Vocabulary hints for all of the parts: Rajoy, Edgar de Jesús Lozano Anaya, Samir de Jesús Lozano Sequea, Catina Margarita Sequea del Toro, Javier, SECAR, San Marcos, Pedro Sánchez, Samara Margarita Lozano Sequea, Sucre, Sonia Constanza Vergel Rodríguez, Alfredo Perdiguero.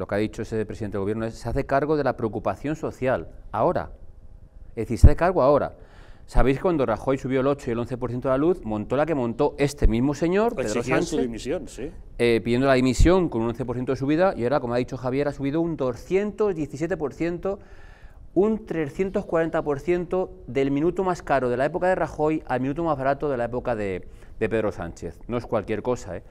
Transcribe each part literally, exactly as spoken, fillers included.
Lo que ha dicho ese presidente del gobierno es se hace cargo de la preocupación social, ahora. Es decir, se hace cargo ahora. Sabéis que cuando Rajoy subió el ocho y el once por ciento de la luz, montó la que montó este mismo señor, Pedro Sánchez, exigiendo su dimisión, sí. eh, pidiendo la dimisión con un once por ciento de subida, y ahora, como ha dicho Javier, ha subido un doscientos diecisiete por ciento, un trescientos cuarenta por ciento del minuto más caro de la época de Rajoy al minuto más barato de la época de, de Pedro Sánchez. No es cualquier cosa, ¿eh?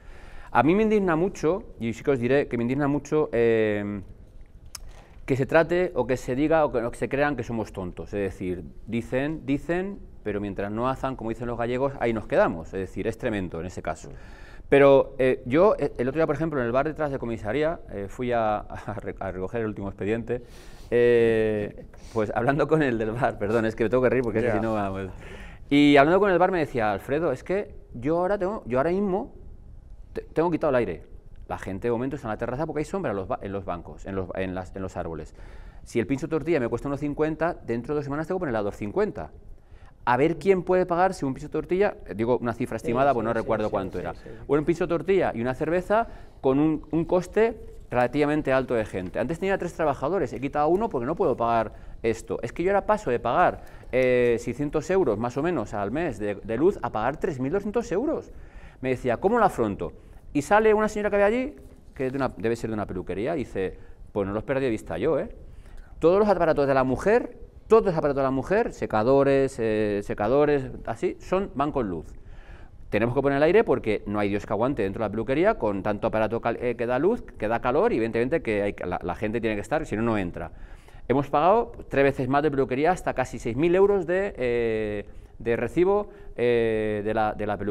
A mí me indigna mucho, y sí que os diré que me indigna mucho eh, que se trate o que se diga o que, o que se crean que somos tontos. Es decir, dicen, dicen, pero mientras no hacen, como dicen los gallegos, ahí nos quedamos. Es decir, es tremendo en ese caso. Pero eh, yo, el otro día, por ejemplo, en el bar detrás de comisaría, eh, fui a, a, re, a recoger el último expediente, eh, pues hablando con el del bar, perdón, es que me tengo que reír porque yeah. si no vamos. Y hablando con el bar me decía, Alfredo, es que yo ahora, tengo, yo ahora mismo... tengo quitado el aire. La gente de momento está en la terraza porque hay sombra en los, ba en los bancos, en los, en, las, en los árboles. Si el pincho tortilla me cuesta uno cincuenta, dentro de dos semanas tengo que ponerla a dos cincuenta. A ver quién puede pagar si un pincho tortilla, digo una cifra estimada, sí, pues no sí, recuerdo sí, cuánto sí, era. Sí, sí. O un pincho tortilla y una cerveza con un, un coste relativamente alto de gente. Antes tenía tres trabajadores, he quitado uno porque no puedo pagar esto. Es que yo ahora paso de pagar eh, seiscientos euros más o menos al mes de, de luz a pagar tres mil doscientos euros. Me decía, ¿cómo lo afronto? Y sale una señora que había allí, que de una, debe ser de una peluquería, y dice, pues no los perdí de vista yo, ¿eh? Todos los aparatos de la mujer, todos los aparatos de la mujer, secadores, eh, secadores, así, son, van con luz. Tenemos que poner el aire porque no hay Dios que aguante dentro de la peluquería con tanto aparato eh, que da luz, que da calor, y evidentemente que hay, la, la gente tiene que estar, si no, no entra. Hemos pagado tres veces más de peluquería, hasta casi seis mil euros de, eh, de recibo eh, de la, de la peluquería.